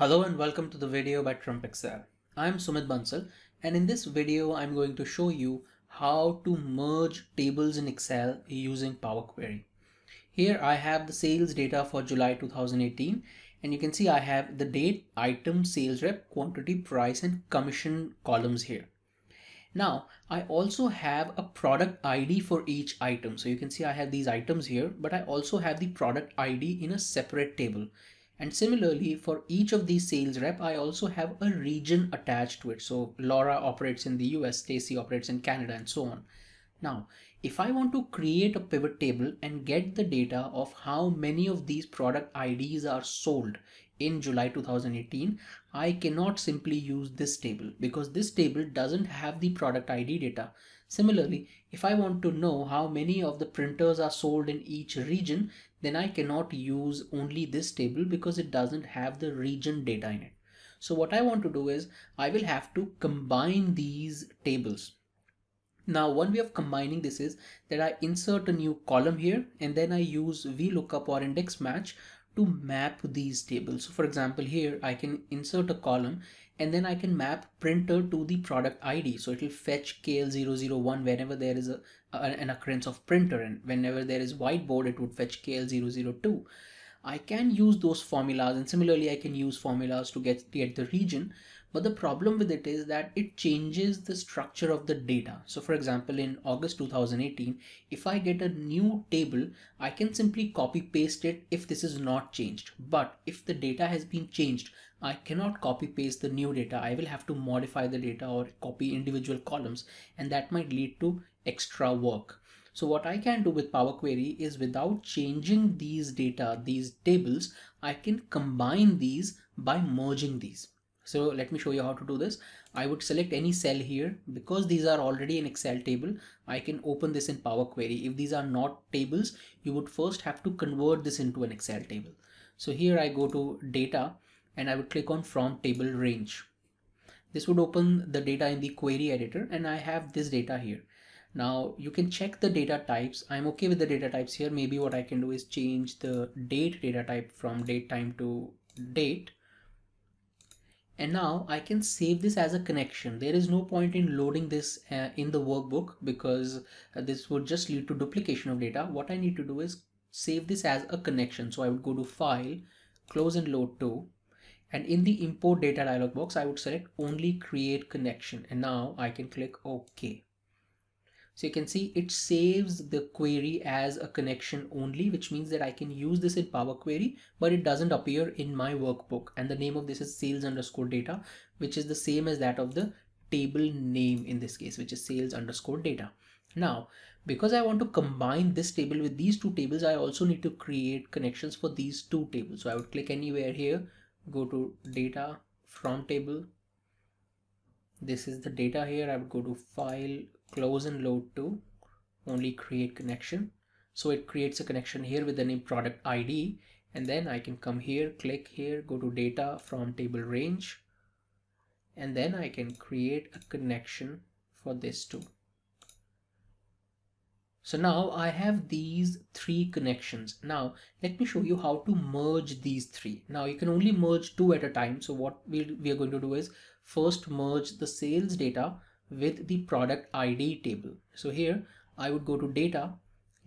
Hello and welcome to the video by Trump Excel. I'm Sumit Bansal, and in this video I'm going to show you how to merge tables in Excel using Power Query. Here I have the sales data for July 2018, and you can see I have the date, item, sales rep, quantity, price and commission columns here. Now I also have a product ID for each item. So you can see I have these items here, but I also have the product ID in a separate table. And similarly, for each of these sales rep, I also have a region attached to it. So Laura operates in the US, Stacy operates in Canada, and so on. Now, if I want to create a pivot table and get the data of how many of these product IDs are sold in July 2018, I cannot simply use this table because this table doesn't have the product ID data. Similarly, if I want to know how many of the printers are sold in each region, then I cannot use only this table because it doesn't have the region data in it. So what I want to do is I will have to combine these tables. Now, one way of combining this is that I insert a new column here and then I use VLOOKUP or index match to map these tables. So for example, here I can insert a column and then I can map printer to the product ID. So it will fetch KL001 whenever there is an occurrence of printer, and whenever there is whiteboard, it would fetch KL002. I can use those formulas, and similarly I can use formulas to get the region, but the problem with it is that it changes the structure of the data. So for example, in August 2018, if I get a new table, I can simply copy paste it if this is not changed. But if the data has been changed, I cannot copy paste the new data. I will have to modify the data or copy individual columns, and that might lead to extra work. So what I can do with Power Query is, without changing these data, these tables, I can combine these by merging these. So let me show you how to do this. I would select any cell here. Because these are already an Excel table, I can open this in Power Query. If these are not tables, you would first have to convert this into an Excel table. So here I go to data and I would click on from table range. This would open the data in the query editor, and I have this data here. Now you can check the data types. I'm okay with the data types here. Maybe what I can do is change the date data type from date time to date. And now I can save this as a connection. There is no point in loading this in the workbook because this would just lead to duplication of data. What I need to do is save this as a connection. So I would go to File, Close and Load To. And in the Import Data dialog box, I would select only Create Connection. And now I can click OK. So you can see it saves the query as a connection only, which means that I can use this in Power Query, but it doesn't appear in my workbook. And the name of this is sales_data, which is the same as that of the table name in this case, which is sales_data. Now, because I want to combine this table with these two tables, I also need to create connections for these two tables. So I would click anywhere here, go to data, from table. This is the data here. I would go to File, Close and Load To, only Create Connection. So it creates a connection here with the name product ID, and then I can come here, click here, go to data, from table range, and then I can create a connection for this too. So now I have these three connections. Now let me show you how to merge these three. Now you can only merge two at a time. So what we are going to do is first merge the sales data with the product ID table. So here I would go to data,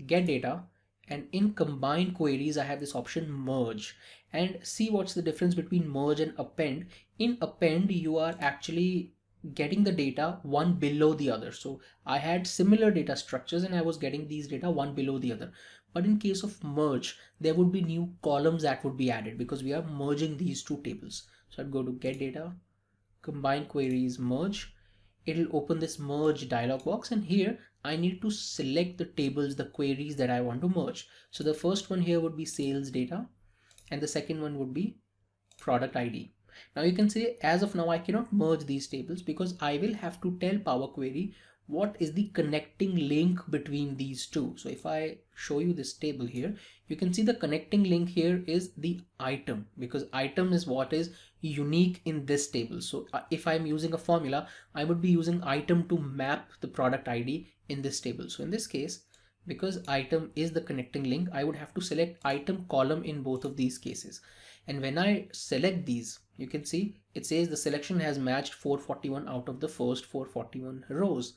get data, and in combined queries I have this option merge. And see what's the difference between merge and append. In append you are actually getting the data one below the other. So I had similar data structures and I was getting these data one below the other. But in case of merge, there would be new columns that would be added because we are merging these two tables. So I'd go to get data, combine queries, merge. It'll open this merge dialog box, and here I need to select the tables, the queries that I want to merge. So the first one here would be sales data, and the second one would be product ID. Now you can see as of now I cannot merge these tables because I will have to tell Power Query what is the connecting link between these two. So if I show you this table here, you can see the connecting link here is the item, because item is what is unique in this table. So if I'm using a formula, I would be using item to map the product ID in this table. So in this case, because item is the connecting link, I would have to select item column in both of these cases. And when I select these, you can see it says the selection has matched 441 out of the first 441 rows.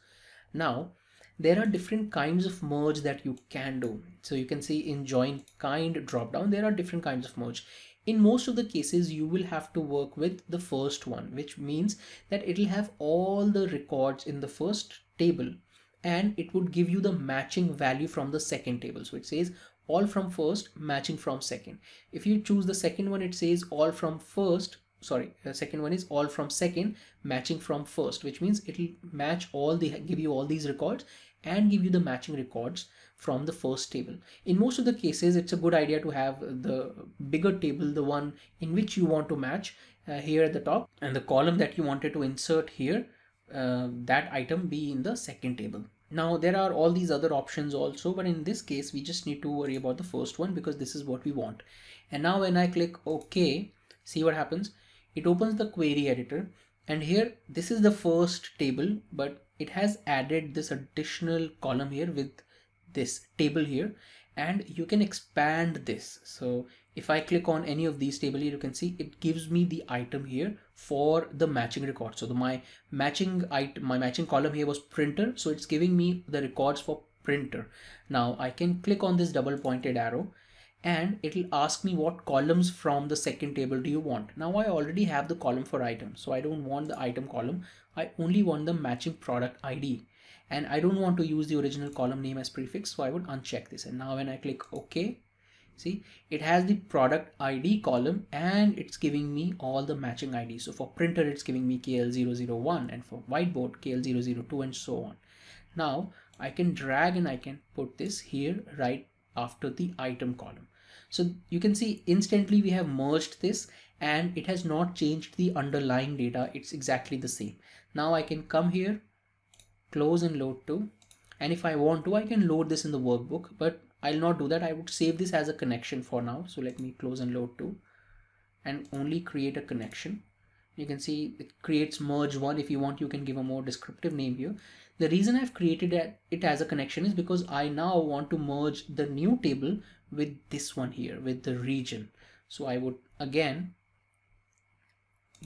Now, there are different kinds of merge that you can do. So you can see in join kind dropdown, there are different kinds of merge. In most of the cases, you will have to work with the first one, which means that it'll have all the records in the first table and it would give you the matching value from the second table. So it says all from first, matching from second. If you choose the second one, it says all from first. Sorry, the second one is all from second, matching from first, which means it'll match all the, give you all these records and give you the matching records from the first table. In most of the cases, it's a good idea to have the bigger table, the one in which you want to match here at the top, and the column that you wanted to insert here, that item be in the second table. Now, there are all these other options also, but in this case, we just need to worry about the first one because this is what we want. And now when I click OK, see what happens. It opens the query editor, and here this is the first table, but it has added this additional column here with this table here, and you can expand this. So if I click on any of these tables here, you can see it gives me the item here for the matching record. So my matching column here was printer, so it's giving me the records for printer. Now I can click on this double pointed arrow and it'll ask me what columns from the second table do you want. Now I already have the column for item, so I don't want the item column. I only want the matching product ID, and I don't want to use the original column name as prefix, so I would uncheck this. And now when I click OK, see, it has the product ID column and it's giving me all the matching ID. So for printer, it's giving me KL001, and for whiteboard KL002, and so on. Now I can drag and I can put this here right after the item column. So you can see instantly we have merged this and it has not changed the underlying data. It's exactly the same. Now I can come here, close and load to, and if I want to, I can load this in the workbook, but I'll not do that. I would save this as a connection for now. So let me close and load to and only create a connection. You can see it creates merge one. If you want, you can give a more descriptive name here. The reason I've created it as a connection is because I now want to merge the new table with this one here, with the region. So I would again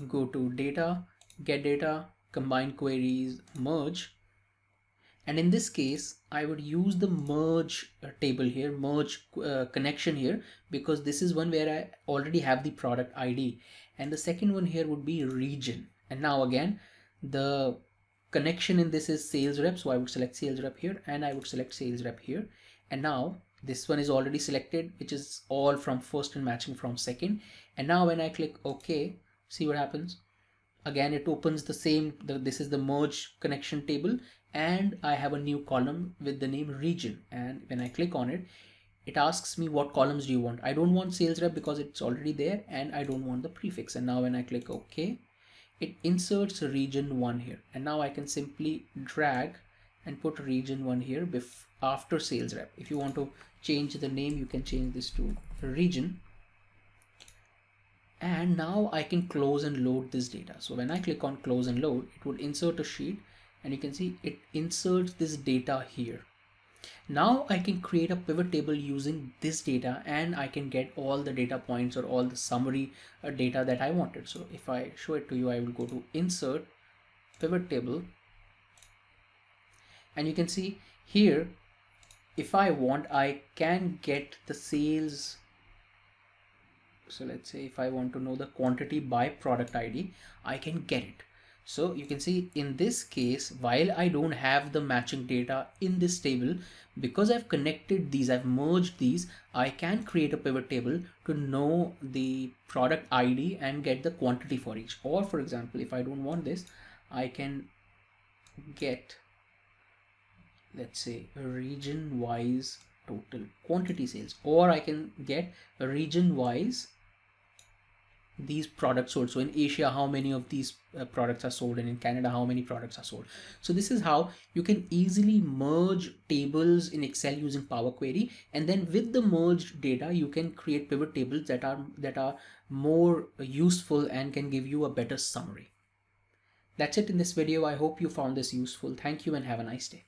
go to data, get data, combine queries, merge. And in this case, I would use the merge table here, merge connection here, because this is one where I already have the product ID. And the second one here would be region. And now again, the connection in this is sales rep. So I would select sales rep here and I would select sales rep here. And now this one is already selected, which is all from first and matching from second. And now when I click OK, see what happens. Again, it opens the same, this is the merge connection table, and I have a new column with the name region. And when I click on it, it asks me what columns do you want. I don't want sales rep because it's already there, and I don't want the prefix. And now when I click OK, it inserts region one here. And now I can simply drag and put region one here after sales rep. If you want to change the name, you can change this to region. And now I can close and load this data. So when I click on close and load, it would insert a sheet, and you can see it inserts this data here. Now I can create a pivot table using this data, and I can get all the data points or all the summary data that I wanted. So if I show it to you, I will go to insert, pivot table. And you can see here, if I want, I can get the sales. So let's say if I want to know the quantity by product ID, I can get it. So you can see in this case, while I don't have the matching data in this table, because I've connected these, I've merged these, I can create a pivot table to know the product ID and get the quantity for each. Or for example, if I don't want this, I can get, let's say, region wise total quantity sales, or I can get a region wise these products sold. So in Asia, how many of these products are sold, and in Canada, how many products are sold. So this is how you can easily merge tables in Excel using Power Query, and then with the merged data, you can create pivot tables that are more useful and can give you a better summary. That's it in this video. I hope you found this useful. Thank you and have a nice day.